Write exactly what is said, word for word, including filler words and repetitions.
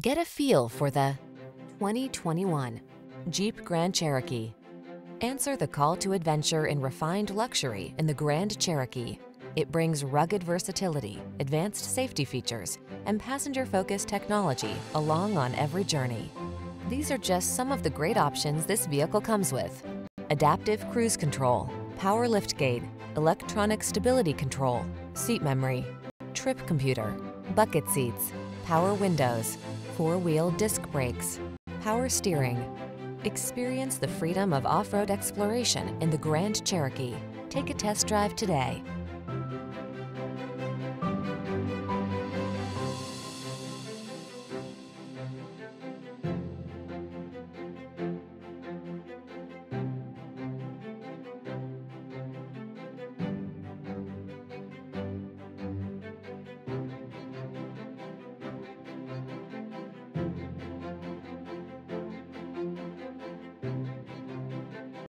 Get a feel for the twenty twenty-one Jeep Grand Cherokee. Answer the call to adventure in refined luxury in the Grand Cherokee. It brings rugged versatility, advanced safety features, and passenger-focused technology along on every journey. These are just some of the great options this vehicle comes with: adaptive cruise control, power liftgate, electronic stability control, seat memory, trip computer, bucket seats, power windows, four-wheel disc brakes, power steering. Experience the freedom of off-road exploration in the Grand Cherokee. Take a test drive today.